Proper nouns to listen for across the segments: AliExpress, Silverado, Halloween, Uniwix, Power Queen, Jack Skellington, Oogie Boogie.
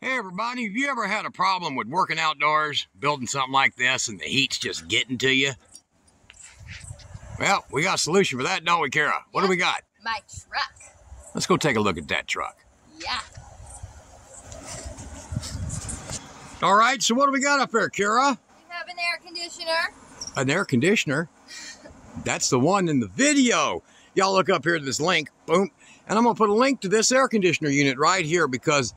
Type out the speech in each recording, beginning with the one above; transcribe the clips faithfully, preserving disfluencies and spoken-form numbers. Hey everybody, have you ever had a problem with working outdoors, building something like this, and the heat's just getting to you? Well, we got a solution for that, don't we, Kara? What do we got? My truck. Let's go take a look at that truck. Yeah. All right, so what do we got up there, Kara? We have an air conditioner. An air conditioner? That's the one in the video. Y'all look up here to this link, boom, and I'm going to put a link to this air conditioner unit right here because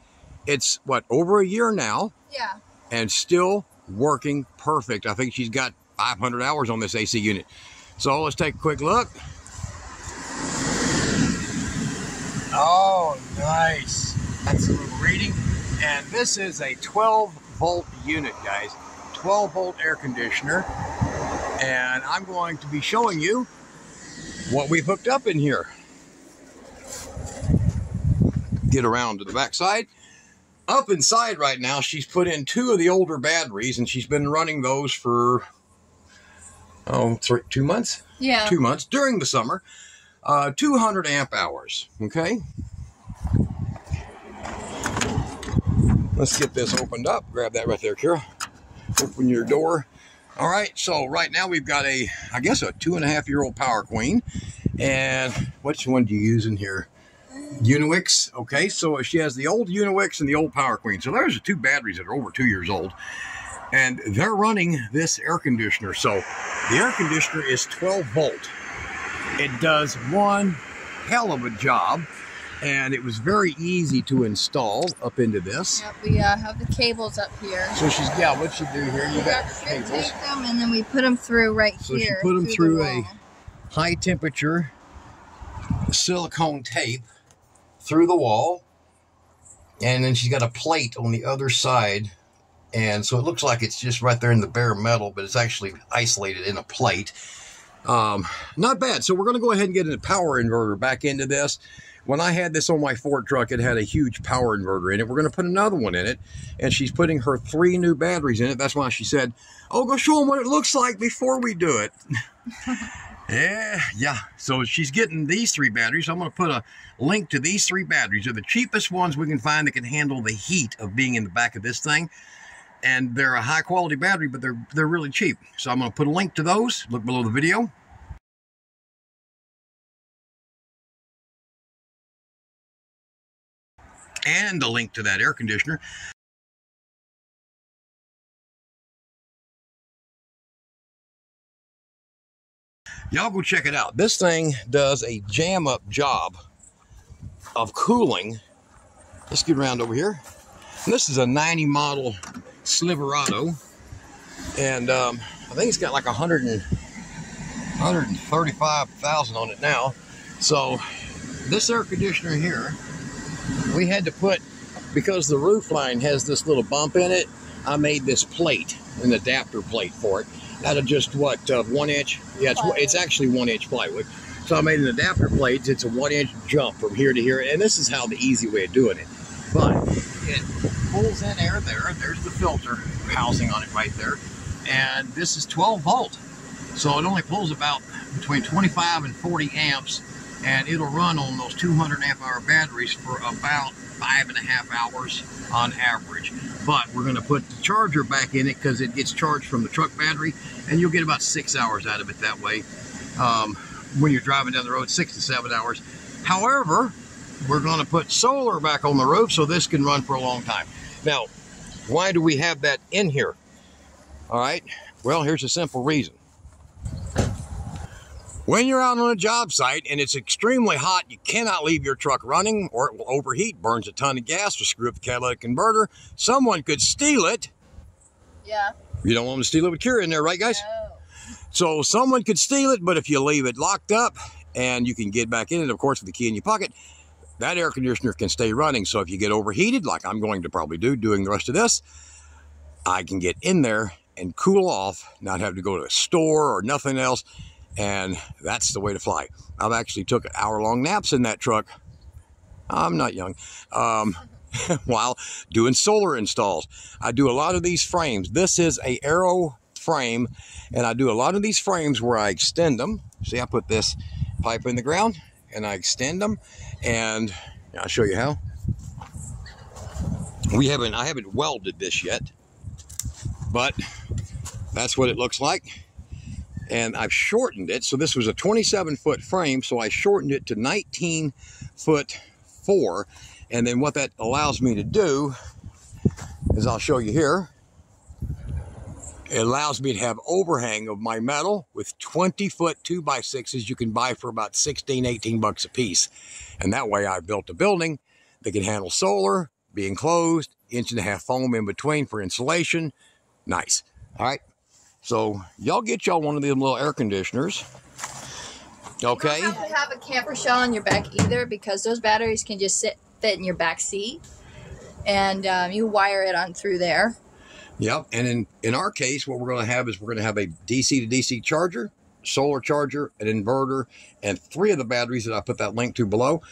it's, what, over a year now? Yeah. And still working perfect. I think she's got five hundred hours on this A C unit. So let's take a quick look. Oh, nice. That's a little reading. And this is a twelve volt unit, guys. twelve volt air conditioner. And I'm going to be showing you what we've hooked up in here. Get around to the back side. Up inside right now, she's put in two of the older batteries, and she's been running those for, oh, three, two months? Yeah. Two months during the summer. Uh, two hundred amp hours, okay? Let's get this opened up. Grab that right there, Kara. Open your door. All right, so right now we've got a, I guess, a two and a half year old Power Queen. And which one do you use in here? Uniwix. Okay, so she has the old Uniwix and the old Power Queen. So there's two batteries that are over two years old, and they're running this air conditioner. So the air conditioner is twelve volt. It does one hell of a job, and it was very easy to install up into this. Yep, we uh, have the cables up here. So she's, yeah, what she do here? You we got the cables. Take them and then we put them through right so here. So she put them through, through a high temperature silicone tape through the wall, and then she's got a plate on the other side, and so it looks like it's just right there in the bare metal, but it's actually isolated in a plate. Um, not bad. So we're going to go ahead and get a power inverter back into this. When I had this on my Ford truck, it had a huge power inverter in it. We're going to put another one in it, and she's putting her three new batteries in it. That's why she said, oh, go show them what it looks like before we do it. Yeah, yeah. So she's getting these three batteries. I'm going to put a link to these three batteries. They're the cheapest ones we can find that can handle the heat of being in the back of this thing. And they're a high quality battery, but they're, they're really cheap. So I'm going to put a link to those. Look below the video. And the link to that air conditioner. Y'all go check it out. This thing does a jam-up job of cooling. Let's get around over here. And this is a ninety model Silverado, and um, I think it's got like one hundred thirty-five thousand on it now. So this air conditioner here, we had to put, because the roof line has this little bump in it, I made this plate, an adapter plate for it. Out of just what, uh, one inch? Yeah, it's, it's actually one inch plywood. So I made an adapter plate. It's a one inch jump from here to here. And this is how the easy way of doing it. But it pulls in air there. There's the filter housing on it right there. And this is twelve volt. So it only pulls about between twenty-five and forty amps. And it'll run on those two hundred amp hour batteries for about five and a half hours on average. But we're going to put the charger back in it because it gets charged from the truck battery, and you'll get about six hours out of it that way. Um, when you're driving down the road, six to seven hours. However, we're going to put solar back on the roof so this can run for a long time. Now, why do we have that in here? All right. Well, here's a simple reason. When you're out on a job site and it's extremely hot, you cannot leave your truck running or it will overheat, burns a ton of gas, or screw up the catalytic converter. Someone could steal it. Yeah. You don't want them to steal it with Kara in there, right, guys? No. So someone could steal it, but if you leave it locked up and you can get back in it, of course, with the key in your pocket, that air conditioner can stay running. So if you get overheated, like I'm going to probably do doing the rest of this, I can get in there and cool off, not have to go to a store or nothing else. And that's the way to fly. I've actually took hour-long naps in that truck. I'm not young. Um, while doing solar installs. I do a lot of these frames. This is a aero frame, and I do a lot of these frames where I extend them. See, I put this pipe in the ground, and I extend them, and I'll show you how. we haven't, I haven't welded this yet, but that's what it looks like. And I've shortened it. So this was a twenty-seven foot frame. So I shortened it to nineteen foot four. And then what that allows me to do is, I'll show you here. It allows me to have overhang of my metal with twenty foot two by sixes you can buy for about sixteen, eighteen bucks a piece. And that way I built a building that can handle solar, be enclosed, inch and a half foam in between for insulation. Nice. All right. So y'all get y'all one of them little air conditioners. Okay. You don't have to have a camper shell on your back either, because those batteries can just sit fit in your back seat, and um, you wire it on through there. Yep. And in in our case, what we're going to have is we're going to have a D C to D C charger, solar charger, an inverter, and three of the batteries that I put that link to below.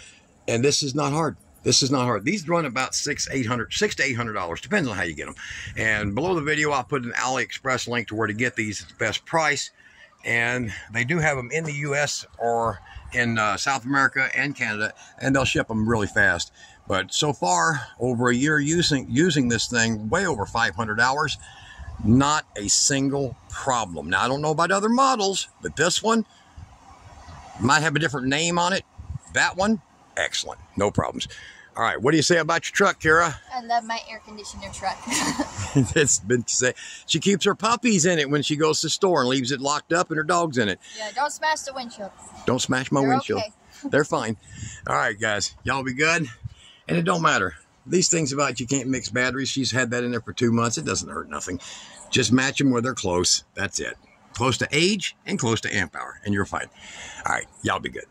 And this is not hard. This is not hard. These run about six, eight hundred, six to eight hundred dollars, depends on how you get them. And below the video, I'll put an AliExpress link to where to get these at the best price. And they do have them in the U S or in uh, South America and Canada, and they'll ship them really fast. But so far, over a year using using this thing, way over five hundred hours, not a single problem. Now I don't know about other models, but this one might have a different name on it. That one. Excellent. No problems. All right. What do you say about your truck, Kara? I love my air conditioner truck. It's been said. She keeps her puppies in it when she goes to the store and leaves it locked up and her dog's in it. Yeah. Don't smash the windshield. Don't smash my They're windshield. Okay. They're fine. All right, guys. Y'all be good. And it don't matter. These things about you can't mix batteries. She's had that in there for two months. It doesn't hurt nothing. Just match them where they're close. That's it. Close to age and close to amp hour, and you're fine. All right. Y'all be good.